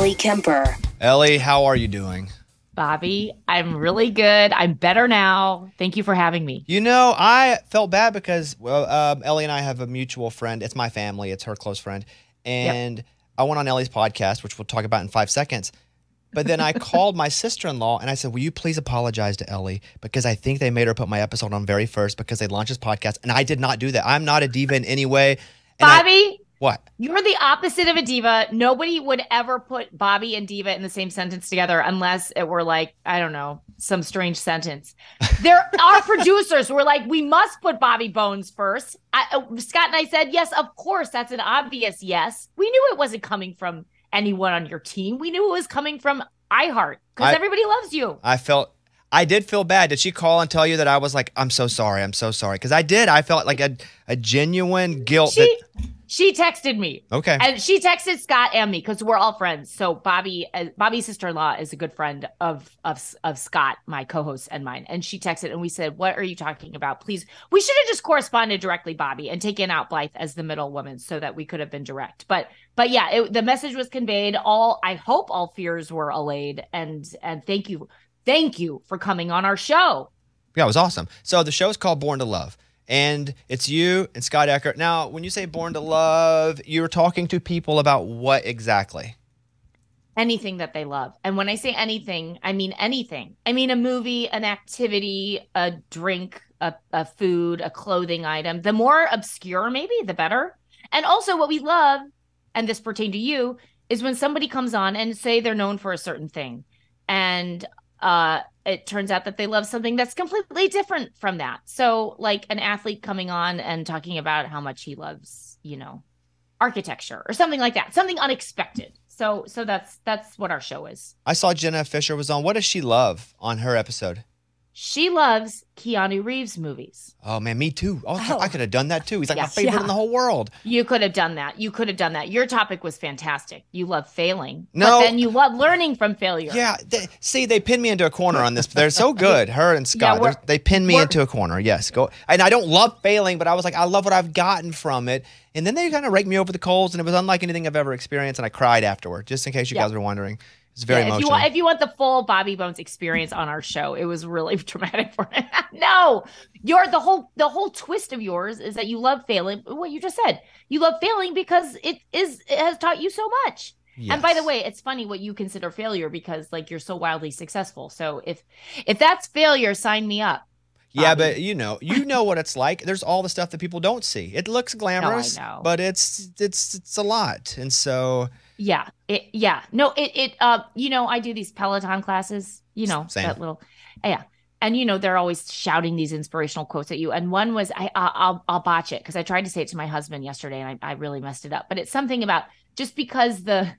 Ellie Kemper. Ellie, how are you doing? Bobby, I'm really good. I'm better now. Thank you for having me. You know, I felt bad because Ellie and I have a mutual friend. It's my family. It's her close friend. And yep. I went on Ellie's podcast, which we'll talk about in 5 seconds. But then I called my sister-in-law and I said, will you please apologize to Ellie? Because I think they made her put my episode on very first because they launched this podcast. And I did not do that. I'm not a diva in any way. And Bobby. What? You're the opposite of a diva. Nobody would ever put Bobby and diva in the same sentence together unless it were like, I don't know, some strange sentence. There are producers who were like, we must put Bobby Bones first. Scott and I said, yes, of course. That's an obvious yes. We knew it wasn't coming from anyone on your team. We knew it was coming from iHeart because everybody loves you. I did feel bad. Did she call and tell you that I was like, I'm so sorry. I'm so sorry. Because I did. I felt like a genuine guilt. She texted me. Okay. And she texted Scott and me because we're all friends. So Bobby's sister-in-law is a good friend of Scott, my co-host and mine. And she texted and we said, what are you talking about? Please. We should have just corresponded directly, Bobby, and taken out Blythe as the middle woman so that we could have been direct. But yeah, the message was conveyed. I hope all fears were allayed. And thank you. Thank you for coming on our show. Yeah, it was awesome. So the show is called Born to Love. And it's you and Scott Eckert. Now, when you say Born to Love, you're talking to people about what exactly? Anything that they love. And when I say anything, I mean anything. I mean a movie, an activity, a drink, a food, a clothing item. The more obscure, maybe, the better. And also what we love, and this pertains to you, is when somebody comes on and say they're known for a certain thing. And it turns out that they love something that's completely different from that. So like an athlete coming on and talking about how much he loves, you know, architecture or something like that, something unexpected. So that's what our show is. I saw Jenna Fischer was on. What does she love on her episode? She loves Keanu Reeves movies. Oh, man, me too. Oh. I could have done that, too. He's like my favorite in the whole world. You could have done that. You could have done that. Your topic was fantastic. You love failing. No. But then you love learning from failure. Yeah. They pinned me into a corner on this. They're so good. Her and Scott, yeah, they pinned me into a corner. Yes. Go. And I don't love failing, but I was like, I love what I've gotten from it. And then they kind of raked me over the coals, and it was unlike anything I've ever experienced, and I cried afterward, just in case you guys were wondering. It's very emotional. If you want the full Bobby Bones experience on our show, it was really traumatic for him. No, the whole twist of yours is that you love failing. What you just said, you love failing because it has taught you so much. Yes. And by the way, it's funny what you consider failure because like you're so wildly successful. So if that's failure, sign me up. Bobby. Yeah, but you know what it's like. There's all the stuff that people don't see. It looks glamorous, but it's a lot, and so. Yeah. I do these Peloton classes, Same. That little, yeah. And, they're always shouting these inspirational quotes at you. And one was, I'll botch it. Cause I tried to say it to my husband yesterday and I really messed it up, but it's something about just because the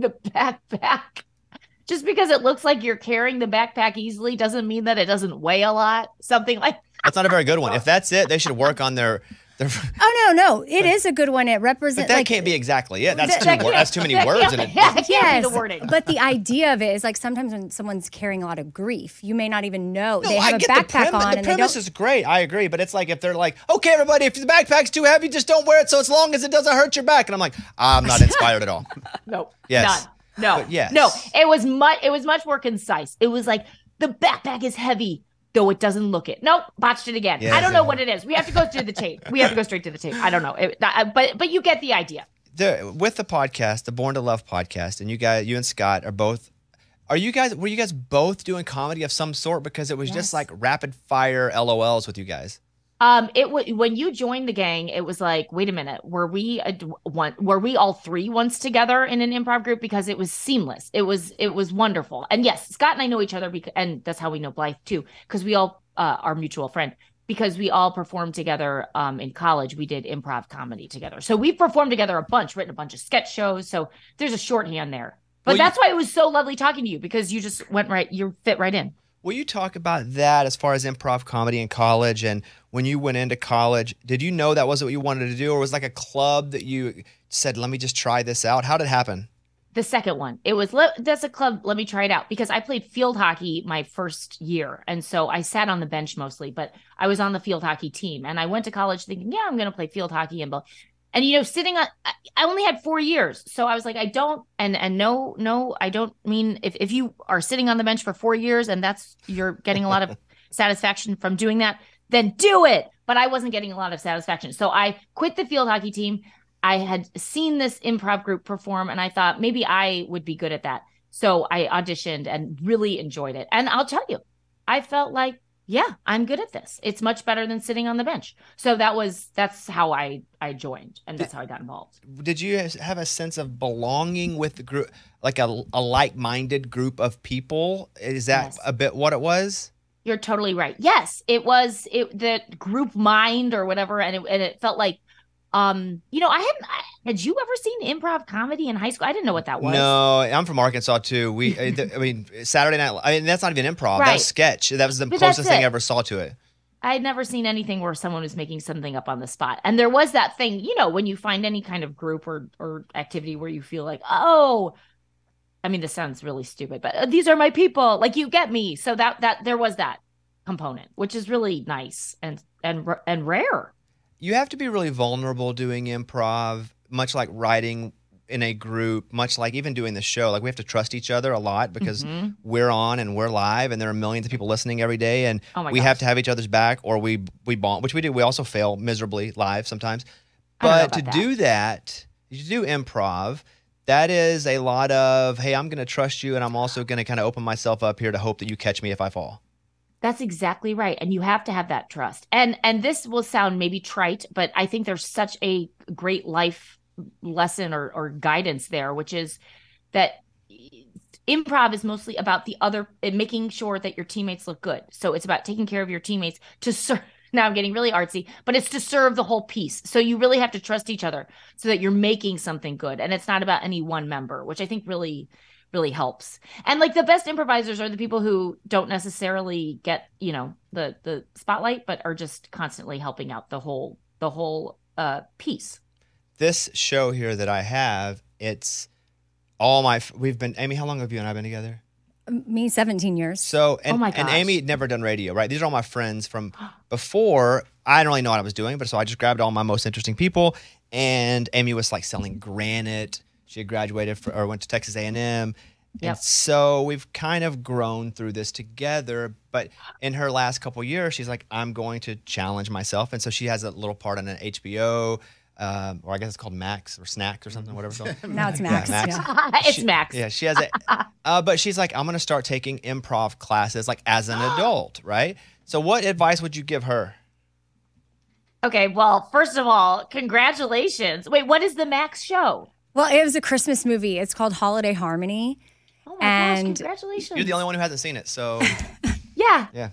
backpack, just because it looks like you're carrying the backpack easily doesn't mean that it doesn't weigh a lot. Something like that. That's not a very good one. If that's it, they should work on their, Oh no! It is a good one. It represents. That can't be exactly it. That's too many words in it. Yes, but the idea of it is like sometimes when someone's carrying a lot of grief, you may not even know they have a backpack on. The premise is great. I agree, but it's like if they're like, okay, everybody, if the backpack's too heavy, just don't wear it. So as long as it doesn't hurt your back, and I'm like, I'm not inspired at all. Nope. Yes. None. No. Yes. No. It was much more concise. It was like the backpack is heavy. Though it doesn't look it. Nope, botched it again. Yeah, I don't know what it is. We have to go through the tape. We have to go straight to the tape. I don't know. But you get the idea. With the podcast, the Born to Love podcast, and you and Scott are both. Were you guys both doing comedy of some sort? Because it was just like rapid fire LOLs with you guys. When you joined the gang, it was like, wait a minute, were we all three once together in an improv group? Because it was seamless. It was wonderful. And yes, Scott and I know each other, and that's how we know Blythe too, because we all are mutual friend. Because we all performed together in college, we did improv comedy together. So we performed together a bunch, written a bunch of sketch shows. So there's a shorthand there. But that's why it was so lovely talking to you because you just you fit right in. Will you talk about that as far as improv comedy in college and when you went into college, did you know that wasn't what you wanted to do or was it like a club that you said, let me just try this out? How did it happen? The second one. It was, that's a club, let me try it out because I played field hockey my first year. And so I sat on the bench mostly, but I was on the field hockey team and I went to college thinking, yeah, I'm going to play field hockey and And, you know, sitting on, I only had 4 years. So I was like, I don't, and no, I don't mean if you are sitting on the bench for 4 years and that's, you're getting a lot of satisfaction from doing that, then do it. But I wasn't getting a lot of satisfaction. So I quit the field hockey team. I had seen this improv group perform and I thought maybe I would be good at that. So I auditioned and really enjoyed it. And I'll tell you, I felt like, yeah, I'm good at this. It's much better than sitting on the bench. So that's how I joined, and that's how I got involved. Did you have a sense of belonging with the group, like a like-minded group of people? Is that a bit what it was? You're totally right. Yes, it was the group mind or whatever, and it felt like, you know, had you ever seen improv comedy in high school? I didn't know what that was. No, I'm from Arkansas too. Saturday night. I mean, that's not even improv. Right. That was sketch. That was the closest thing I ever saw to it. I had never seen anything where someone was making something up on the spot. And there was that thing, you know, when you find any kind of group or activity where you feel like, oh, I mean, this sounds really stupid, but these are my people. Like, you get me. So that there was that component, which is really nice and rare. You have to be really vulnerable doing improv, much like writing in a group, much like even doing the show. Like, we have to trust each other a lot because we're on and we're live and there are millions of people listening every day, and we have to have each other's back, or we bond, which we do. We also fail miserably live sometimes. But to do that, you do improv. That is a lot of, hey, I'm going to trust you, and I'm also going to kind of open myself up here to hope that you catch me if I fall. That's exactly right. And you have to have that trust. And this will sound maybe trite, but I think there's such a great life lesson or guidance there, which is that improv is mostly about making sure that your teammates look good. So it's about taking care of your teammates to serve. Now I'm getting really artsy, but it's to serve the whole piece. So you really have to trust each other so that you're making something good. And it's not about any one member, which I think really helps. And like, the best improvisers are the people who don't necessarily get, you know, the spotlight, but are just constantly helping out the whole piece. This show here that I have, it's all we've been, Amy, how long have you and I been together? Me, 17 years. So, and Amy had never done radio, right? These are all my friends from before. I didn't really know what I was doing, but so I just grabbed all my most interesting people, and Amy was like selling granite. She had graduated or went to Texas A&M. And so we've kind of grown through this together. But in her last couple of years, she's like, I'm going to challenge myself. And so she has a little part on an HBO, or I guess it's called Max or Snacks or something, whatever it's called. Now it's Max. Yeah, Max. Yeah. It's Max. Yeah, she has it. But she's like, I'm going to start taking improv classes like as an adult, right? So what advice would you give her? Okay, well, first of all, congratulations. Wait, what is the Max show? Well, it was a Christmas movie. It's called Holiday Harmony. Oh my gosh, congratulations. You're the only one who hasn't seen it, so. Yeah.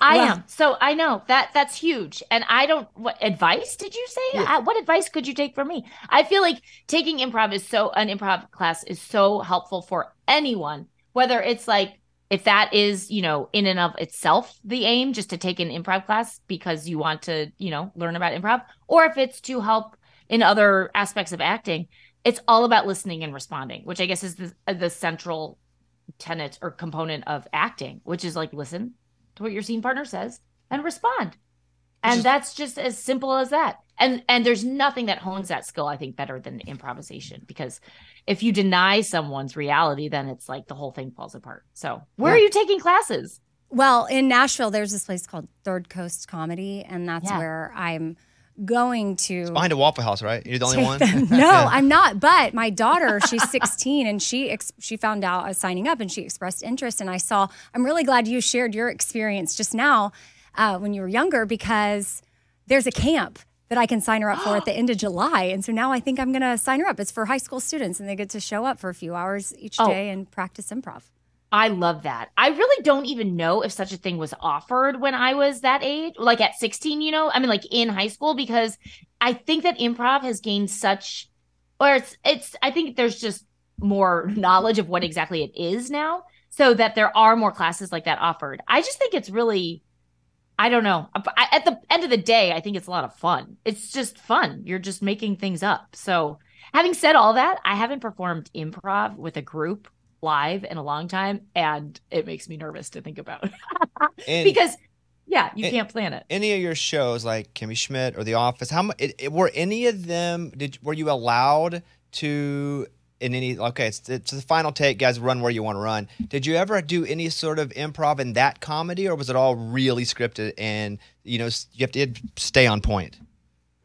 I am. So I know that's huge. And I don't, what advice did you say? Yeah. What advice could you take from me? I feel like taking improv an improv class is so helpful for anyone, whether it's like, if that is, you know, in and of itself the aim, just to take an improv class because you want to, you know, learn about improv, or if it's to help in other aspects of acting. It's all about listening and responding, which I guess is the central tenet or component of acting, which is like, listen to what your scene partner says and respond. And that's just as simple as that. And there's nothing that hones that skill, I think, better than improvisation, because if you deny someone's reality, then it's like the whole thing falls apart. So where are you taking classes? Well, in Nashville, there's this place called Third Coast Comedy, and that's where I'm going to. It's behind a Waffle House, right? You're the only one? No, I'm not. But my daughter, she's 16, and she found out I was signing up, and she expressed interest. And I'm really glad you shared your experience just now when you were younger, because there's a camp that I can sign her up for at the end of July. And so now I think I'm going to sign her up. It's for high school students, and they get to show up for a few hours each day and practice improv. I love that. I really don't even know if such a thing was offered when I was that age, like at 16, you know, I mean, like in high school, because I think that improv has gained such, or it's, I think there's just more knowledge of what exactly it is now, so that there are more classes like that offered. I just think it's really, I don't know. At the end of the day, I think it's a lot of fun. It's just fun. You're just making things up. So having said all that, I haven't performed improv with a group live in a long time, and it makes me nervous to think about because Yeah, you can't plan it. Any of your shows, like Kimmy Schmidt or The Office, how much were any of them? Were you allowed to? In any it's the final take, guys. Run where you want to run. Did you ever do any sort of improv in that comedy, or was it all really scripted? And you know, you have to stay on point.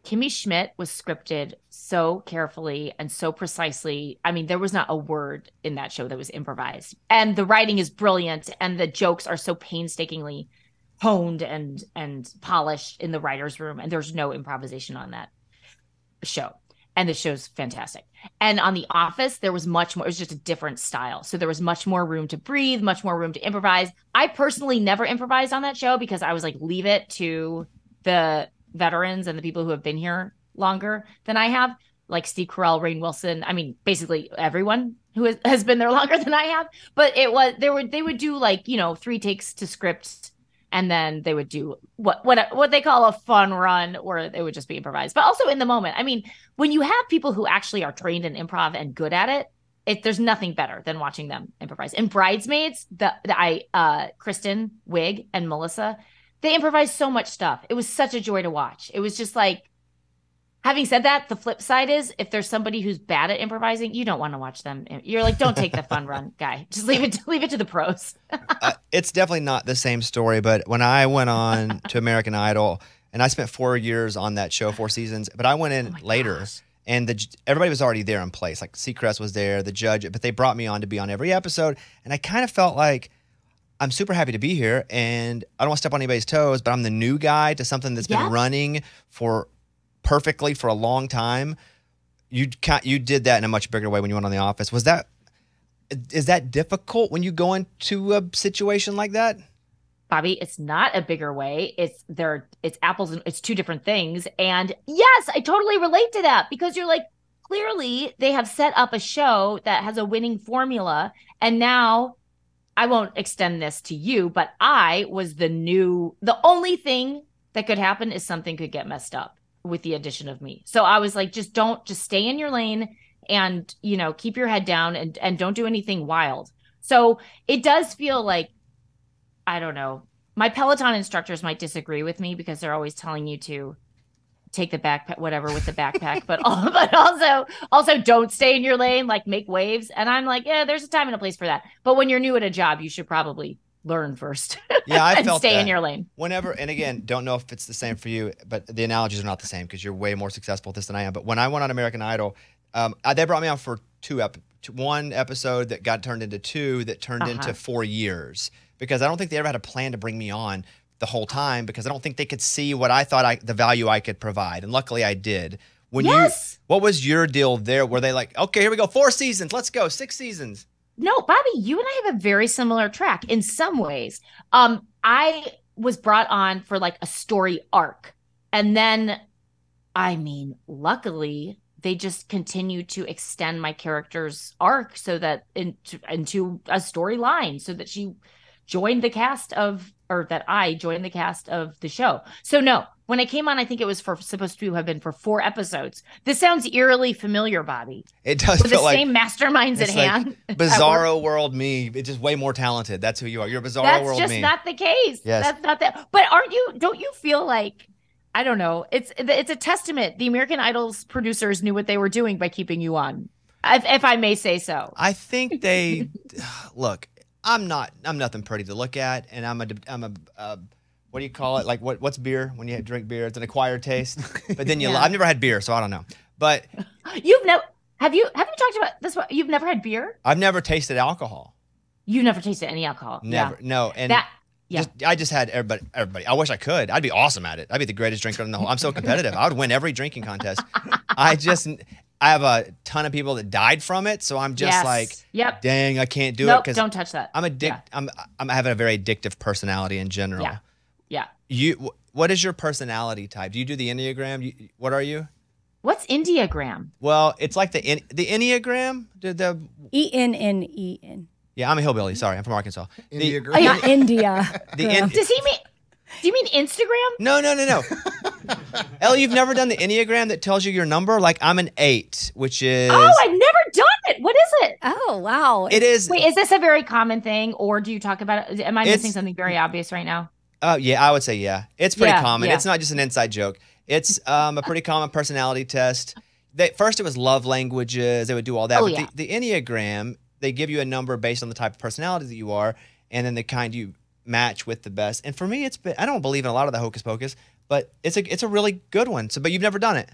Kimmy Schmidt was scripted so carefully and so precisely. I mean, there was not a word in that show that was improvised. And the writing is brilliant, and the jokes are so painstakingly honed and polished in the writer's room. And there's no improvisation on that show. And the show's fantastic. And on The Office, there was much more. It was just a different style. So there was much more room to breathe, much more room to improvise. I personally never improvised on that show because I was like, leave it to the veterans and the people who have been here longer than I have, like Steve Carell, Rainn Wilson. I mean, basically everyone who has been there longer than I have. But it was they would do like, you know, 3 takes to script. And then they would do what they call a fun run, or it would just be improvised. But also in the moment, I mean, when you have people who actually are trained in improv and good at it, there's nothing better than watching them improvise. And Bridesmaids, Kristen Wiig and Melissa, they improvised so much stuff. It was such a joy to watch. It was just like, having said that, the flip side is if there's somebody who's bad at improvising, you don't want to watch them. You're like, don't take the fun run guy. Just leave it to the pros. It's definitely not the same story. But when I went on to American Idol, and I spent 4 years on that show, 4 seasons, but I went in later. Gosh. And everybody was already there in place. Like Seacrest was there, the judge, but they brought me on to be on every episode. And I kind of felt like, I'm super happy to be here and I don't want to step on anybody's toes, but I'm the new guy to something that's been running for perfectly for a long time. You did that in a much bigger way when you went on The Office. Is that difficult when you go into a situation like that? Bobby, it's not a bigger way. It's apples and it's two different things. And yes, I totally relate to that because you're like, clearly they have set up a show that has a winning formula. And now I won't extend this to you, but I was the only thing that could happen is something could get messed up with the addition of me. So I was like, just stay in your lane and, you know, keep your head down and don't do anything wild. So it does feel like, I don't know, my Peloton instructors might disagree with me because they're always telling you to take the backpack, whatever with the backpack, but also don't stay in your lane, like make waves. And I'm like, yeah, there's a time and a place for that. But when you're new at a job, you should probably learn first. Yeah, I felt stay in your lane. Whenever, and again, don't know if it's the same for you, but the analogies are not the same because you're way more successful at this than I am. But when I went on American Idol, they brought me on for one episode that got turned into 2 that turned into 4 years because I don't think they ever had a plan to bring me on the whole time because I don't think they could see what I thought the value I could provide, and luckily I did. What was your deal there? Were they like, okay, here we go, 4 seasons, let's go, 6 seasons? No, Bobby, you and I have a very similar track in some ways. I was brought on for like a story arc. And then, I mean, luckily, they just continued to extend my character's arc so that into a storyline so that I joined the cast of the show. So no, when I came on, I think it was supposed to have been for 4 episodes. This sounds eerily familiar, Bobby. It does feel the same masterminds at hand. Bizarro world me. It's just way more talented. That's who you are. You're bizarro world me. That's just not the case. Yes. That's not that. But don't you feel like, I don't know, it's a testament. The American Idol's producers knew what they were doing by keeping you on, if I may say so. I think they, look, I'm nothing pretty to look at, and I'm a what do you call it? Like what's beer when you drink beer? It's an acquired taste. But then I've never had beer, so I don't know. But have you talked about this? You've never had beer? I've never tasted alcohol. You've never tasted any alcohol? Never. Yeah. No. And that, yeah. I just had everybody. I wish I could. I'd be awesome at it. I'd be the greatest drinker in the whole. I'm so competitive. I would win every drinking contest. I have a ton of people that died from it, so I'm just like, dang, I can't do it. Nope, don't touch that. I'm addicted. Yeah. I'm having a very addictive personality in general. Yeah. What is your personality type? Do you do the Enneagram? What are you? What's Enneagram? Well, it's like the Enneagram. The E-N-N-E-N. Yeah, I'm a hillbilly. Sorry, I'm from Arkansas. Enneagram. India. Does he mean? Do you mean Instagram? No. Ellie, you've never done the Enneagram that tells you your number? Like, I'm an 8, which is... Oh, I've never done it. What is it? Oh, wow. It is... Wait, is this a very common thing, or do you talk about it? Am I missing something very obvious right now? Yeah, I would say yeah. It's pretty common. Yeah. It's not just an inside joke. It's a pretty common personality test. First, it was love languages. They would do all that. But the Enneagram, they give you a number based on the type of personality that you are, and then the kind you match with the best. And for me, it's been, I don't believe in a lot of the hocus pocus, but it's a really good one. So, but you've never done it.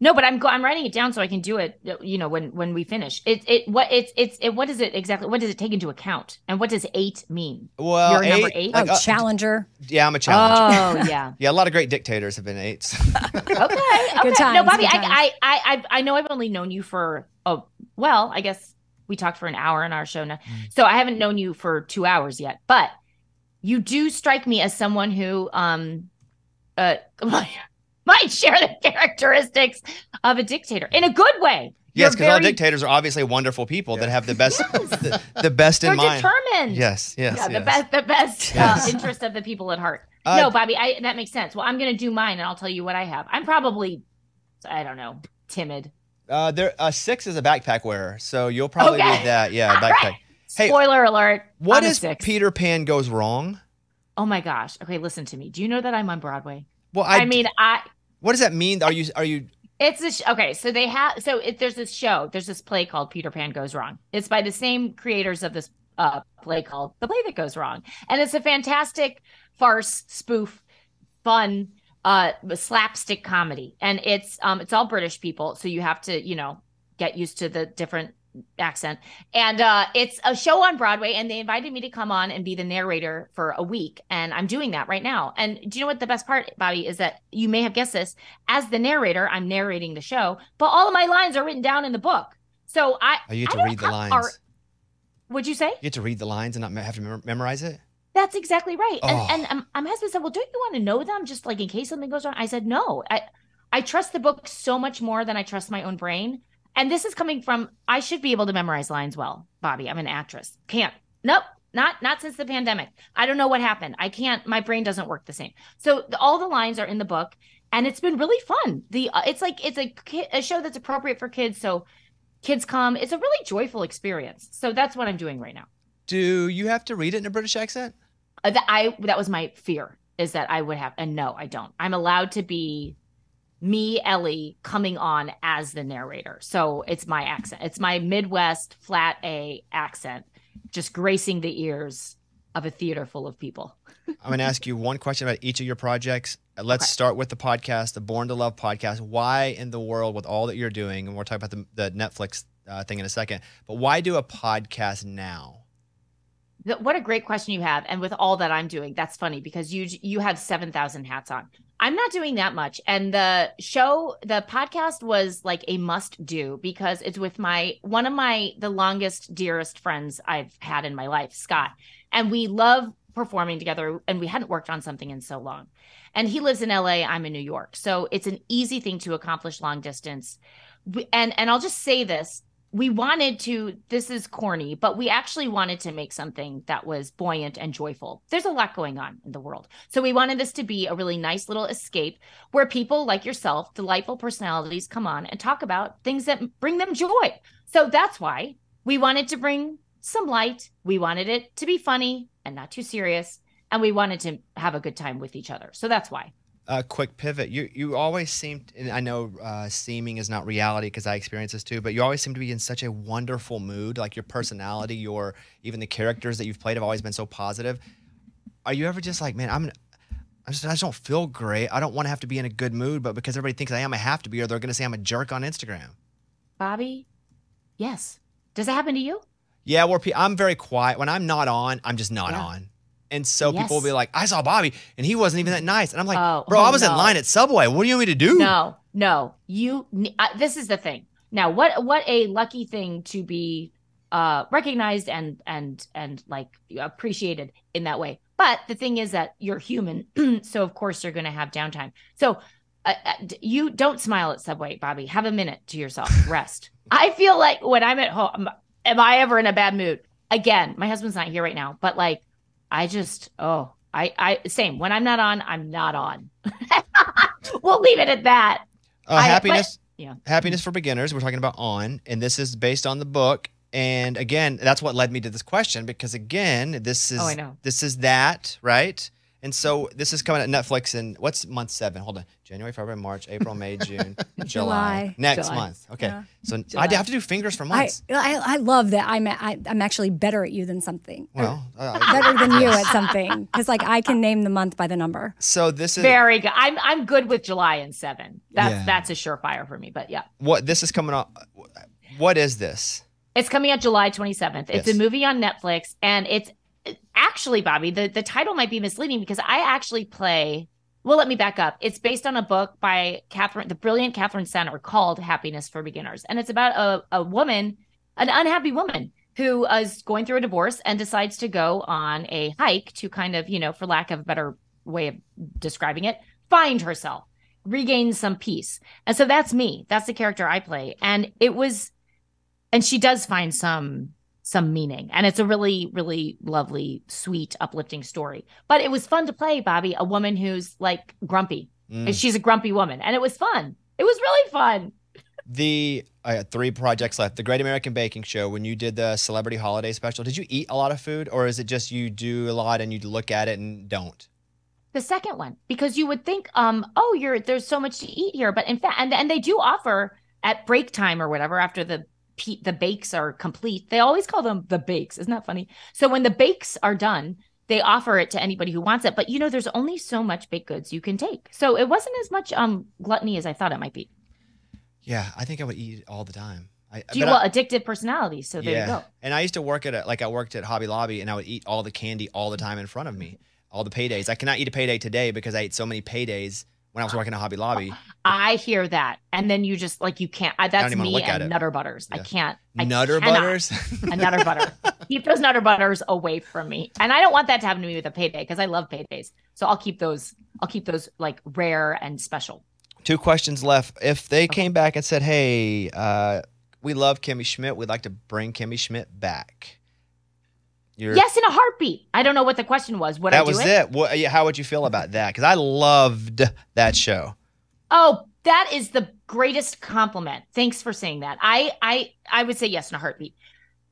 No, but I'm writing it down so I can do it. You know, when we finish, what is it exactly? What does it take into account, and what does 8 mean? Well, you're number 8, like, challenger. Yeah, I'm a challenger. Oh, yeah, yeah. A lot of great dictators have been 8s. Okay, good times. No, Bobby, I know I've only known you for well, I guess we talked for an hour in our show now, so I haven't known you for 2 hours yet. But you do strike me as someone who might share the characteristics of a dictator in a good way. Yes, because all dictators are obviously wonderful people that have the best, the best in mind. They're determined. Yes. Yeah, the best interest of the people at heart. No, Bobby, that makes sense. Well, I'm going to do mine, and I'll tell you what I have. I'm probably, I don't know, timid. 6 is a backpack wearer, so you'll probably need that. Yeah, backpack. Right. Hey, spoiler alert. What is 6? Peter Pan Goes Wrong? Oh my gosh. Okay, listen to me. Do you know that I'm on Broadway? Well, I mean. What does that mean? Are you? It's a okay. So they have. So there's this show. There's this play called Peter Pan Goes Wrong. It's by the same creators of this play called The Play That Goes Wrong, and it's a fantastic farce, spoof, fun, slapstick comedy. And it's all British people, so you have to get used to the different accent. And it's a show on Broadway, and they invited me to come on and be the narrator for a week, and I'm doing that right now. And do you know what the best part, Bobby, is? That you may have guessed this. As the narrator, I'm narrating the show, but all of my lines are written down in the book. So you have to read the lines. Would you say you have to read the lines and not have to memorize it? That's exactly right. Oh. And my husband said, well, don't you want to know them, just like in case something goes wrong? I said, no, I trust the book so much more than I trust my own brain. And this is coming from, I should be able to memorize lines well, Bobby. I'm an actress. Can't. Nope. Not since the pandemic. I don't know what happened. I can't. My brain doesn't work the same. So all the lines are in the book, and it's been really fun. It's a show that's appropriate for kids, so kids come. It's a really joyful experience. So that's what I'm doing right now. Do you have to read it in a British accent? That was my fear, is that I would have. And no, I don't. I'm allowed to be me, Ellie, coming on as the narrator. So it's my accent. It's my Midwest flat A accent, just gracing the ears of a theater full of people. I'm going to ask you one question about each of your projects. Let's start with the podcast, the Born to Love podcast. Why in the world, with all that you're doing, and we'll talk about the Netflix thing in a second, but why do a podcast now? What a great question you have. And with all that I'm doing, that's funny because you have 7,000 hats on. I'm not doing that much. And the podcast was like a must do because it's with one of the longest, dearest friends I've had in my life, Scott. And we love performing together, and we hadn't worked on something in so long. And he lives in LA, I'm in New York. So it's an easy thing to accomplish long distance. And I'll just say this. We wanted to, this is corny, but we actually wanted to make something that was buoyant and joyful. There's a lot going on in the world. So we wanted this to be a really nice little escape where people like yourself, delightful personalities, come on and talk about things that bring them joy. So that's why we wanted to bring some light. We wanted it to be funny and not too serious. And we wanted to have a good time with each other. So that's why. A quick pivot. You always seem, and I know seeming is not reality because I experience this too, but you always seem to be in such a wonderful mood. Like your personality, even the characters that you've played have always been so positive. Are you ever just like, man, I just don't feel great. I don't want to have to be in a good mood, but because everybody thinks I am, I have to be, or they're going to say I'm a jerk on Instagram. Bobby, yes. Does that happen to you? Yeah, I'm very quiet. When I'm not on, I'm just not on. And so people will be like, I saw Bobby and he wasn't even that nice. And I'm like, I was in line at Subway. What do you want me to do? No. This is the thing. Now, what a lucky thing to be recognized and like appreciated in that way. But the thing is that you're human. So, of course, you're going to have downtime. So you don't smile at Subway, Bobby. Have a minute to yourself. Rest. I feel like when I'm at home, am I ever in a bad mood? Again, my husband's not here right now, but like, I just, same. When I'm not on, I'm not on. We'll leave it at that. Happiness for Beginners. We're talking about on, and this is based on the book. And again, that's what led me to this question because again, this is that, right? And so this is coming at Netflix in, what's month 7? Hold on. January, February, March, April, May, June, July. Next month. Okay. Yeah. So July. I'd have to do fingers for months. I love that I'm actually better at you than something. Well, better than you at something. Because like I can name the month by the number. So this is very good. I'm good with July and 7. That's a surefire for me, but yeah. This is coming up. What is this? It's coming out July 27th. It's a movie on Netflix, and it's actually, Bobby, the title might be misleading because I actually play, well, let me back up. It's based on a book by the brilliant Catherine Center called Happiness for Beginners. And it's about a woman, an unhappy woman who is going through a divorce and decides to go on a hike to kind of, you know, for lack of a better way of describing it, find herself, regain some peace. And so that's me. That's the character I play. And it was... And she does find some meaning. And it's a really, really lovely, sweet, uplifting story. But it was fun to play, Bobby, a woman who's like grumpy. Mm. She's a grumpy woman. And it was fun. It was really fun. I had 3 projects left. The Great American Baking Show, when you did the Celebrity Holiday Special, did you eat a lot of food? Or is it just you do a lot and you look at it and don't? The second one. Because you would think, there's so much to eat here. But in fact, and they do offer at break time or whatever after the bakes are complete. They always call them the bakes. Isn't that funny? So when the bakes are done, they offer it to anybody who wants it. But you know, there's only so much baked goods you can take. So it wasn't as much gluttony as I thought it might be. Yeah, I think I would eat all the time. Addictive personality. So there you go. And I used to work I worked at Hobby Lobby, and I would eat all the candy all the time in front of me. All the paydays. I cannot eat a payday today because I ate so many paydays when I was working at Hobby Lobby. I hear that. And then you just like, you can't, that's me and Nutter Butters. Yeah. Butters? A Nutter Butter. Keep those Nutter Butters away from me. And I don't want that to happen to me with a payday because I love paydays. So I'll keep those like rare and special. 2 questions left. If they came back and said, hey, we love Kimmy Schmidt. We'd like to bring Kimmy Schmidt back. Yes, in a heartbeat. I don't know what the question was. Would I do it? How would you feel about that? Because I loved that show. Oh, that is the greatest compliment. Thanks for saying that. I would say yes in a heartbeat.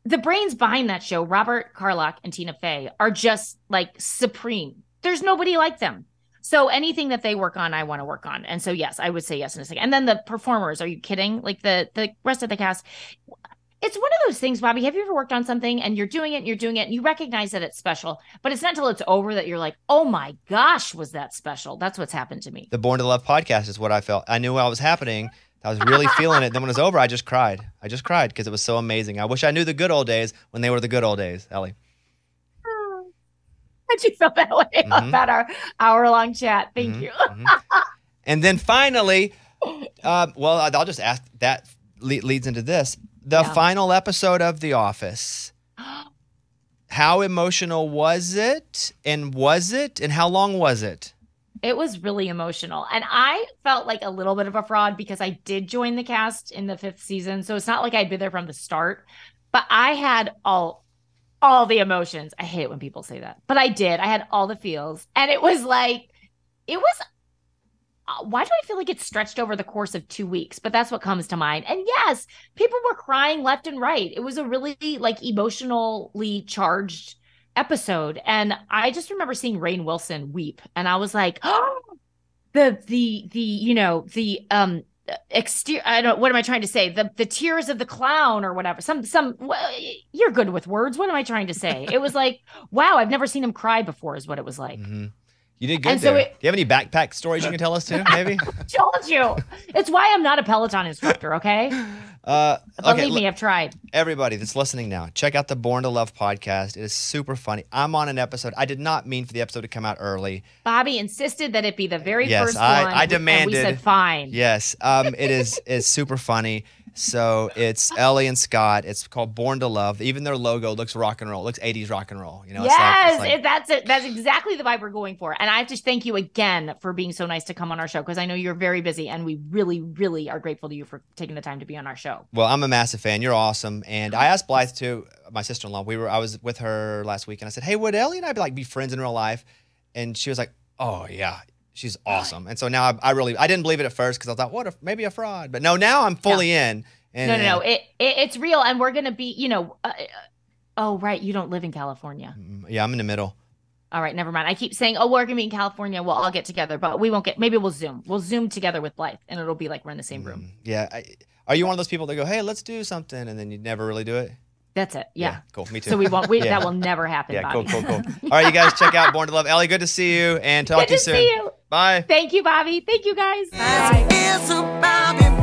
The brains behind that show, Robert Carlock and Tina Fey, are just like supreme. There's nobody like them. So anything that they work on, I want to work on. And so, yes, I would say yes in a second. And then the performers, are you kidding? Like the rest of the cast... It's one of those things, Bobby, have you ever worked on something and you're doing it and you recognize that it's special, but it's not until it's over that you're like, oh my gosh, was that special? That's what's happened to me. The Born to Love podcast is what I felt. I knew what was happening. I was really feeling it. Then when it was over, I just cried. I just cried because it was so amazing. I wish I knew the good old days when they were the good old days, Ellie. How'd you feel that way about our hour-long chat? Thank you. And then finally, I'll just ask, that leads into this. The final episode of The Office. How emotional was it? And how long was it? It was really emotional. And I felt like a little bit of a fraud because I did join the cast in the 5th season. So it's not like I'd been there from the start. But I had all the emotions. I hate it when people say that. But I did. I had all the feels. And it was like, why do I feel like it's stretched over the course of 2 weeks? But that's what comes to mind. And yes, people were crying left and right. It was a really like emotionally charged episode. And I just remember seeing Rainn Wilson weep. And I was like, oh, exterior. I don't. What am I trying to say? The tears of the clown or whatever. You're good with words. What am I trying to say? It was like, wow, I've never seen him cry before is what it was like. Mm-hmm. You did good there. Do you have any backpack stories you can tell us too, maybe? I told you. It's why I'm not a Peloton instructor, okay? Believe me, I've tried. Everybody that's listening now, check out the Born to Love podcast. It is super funny. I'm on an episode. I did not mean for the episode to come out early. Bobby insisted that it be the very first one. I demanded. And we said fine. Yes, it is super funny. So it's Ellie and Scott. It's called Born to Love. Even their logo looks rock and roll. It looks 80s rock and roll. You know, yes, that's it. That's exactly the vibe we're going for. And I have to thank you again for being so nice to come on our show because I know you're very busy and we really, really are grateful to you for taking the time to be on our show. Well, I'm a massive fan. You're awesome. And I asked Blythe too, my sister-in-law. I was with her last week and I said, hey, would Ellie and I be friends in real life? And she was like, oh, yeah. She's awesome. And so now I didn't believe it at first because I thought, maybe a fraud. But no, now I'm fully in. And, no. It's real. And we're going to be, you know, oh, right. You don't live in California. Yeah, I'm in the middle. All right, never mind. I keep saying, oh, we're going to be in California. We'll all get together, but we won't get, maybe we'll Zoom. We'll Zoom together with Blythe, and it'll be like we're in the same room. Yeah. Are you one of those people that go, hey, let's do something, and then you never really do it? That's it. Yeah. Cool. Me too. So we won't, that will never happen. Yeah, Bobby. Cool. All right, you guys, check out Born to Love. Ellie, good to see you, and talk to you soon. Good to see you. Bye. Thank you, Bobby. Thank you, guys. Bye. Bye.